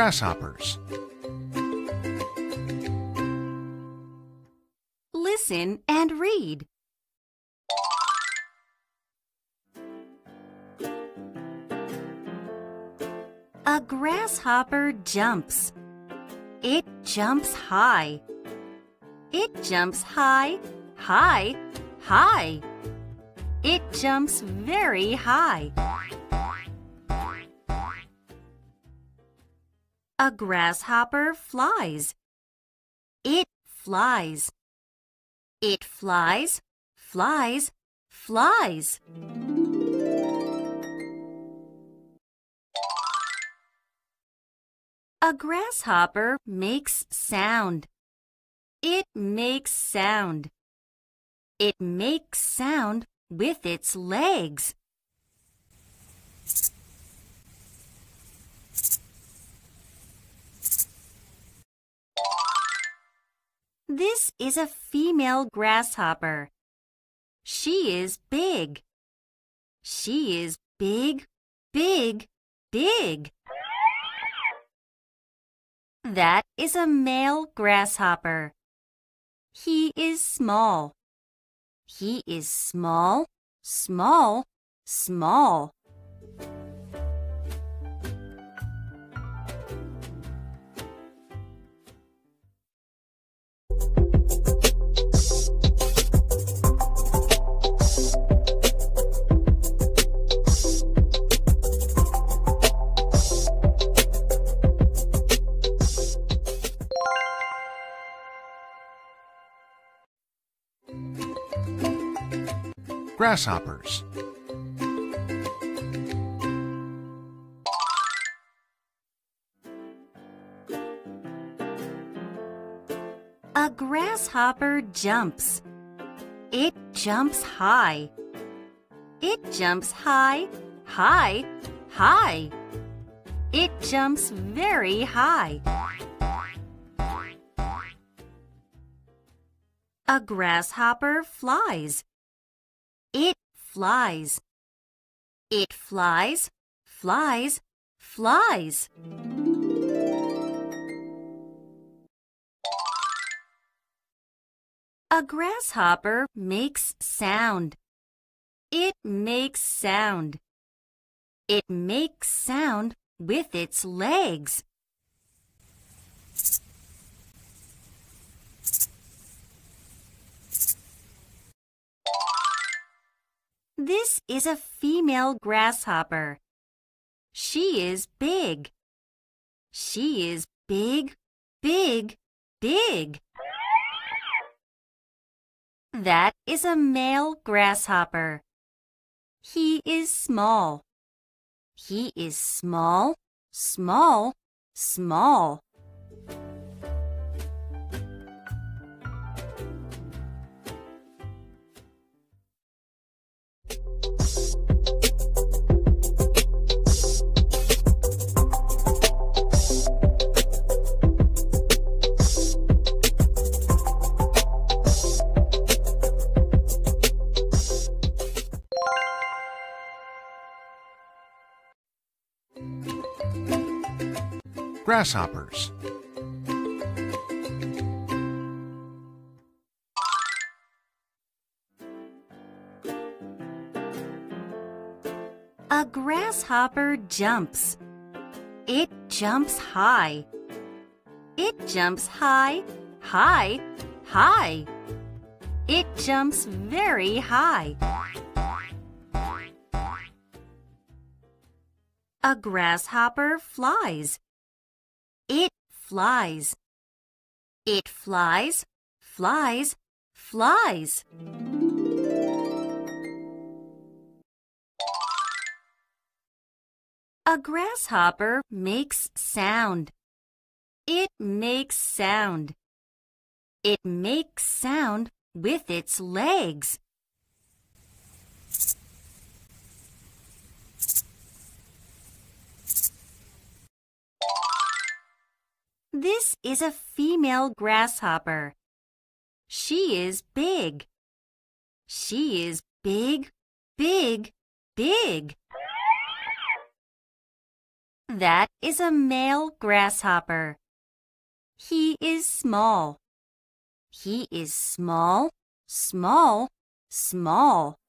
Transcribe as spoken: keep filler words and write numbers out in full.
grasshoppers. Listen and read. A grasshopper jumps. It jumps high. It jumps high, high, high. It jumps very high. A grasshopper flies. It flies. It flies, flies, flies. A grasshopper makes sound. It makes sound. It makes sound with its legs. This is a female grasshopper. She is big. She is big, big, big. That is a male grasshopper. He is small. He is small, small, small. Grasshoppers. A grasshopper jumps. It jumps high. It jumps high, high, high. It jumps very high. A grasshopper flies. It flies. It flies, flies, flies. A grasshopper makes sound. It makes sound. It makes sound with its legs. This is a female grasshopper. She is big. She is big, big, big. That is a male grasshopper. He is small. He is small, small, small. Grasshoppers. A grasshopper jumps. It jumps high. It jumps high, high, high. It jumps very high. A grasshopper flies. It flies. It flies, flies, flies. A grasshopper makes sound. It makes sound. It makes sound with its legs. This is a female grasshopper. She is big. She is big, big, big. That is a male grasshopper. He is small. He is small, small, small.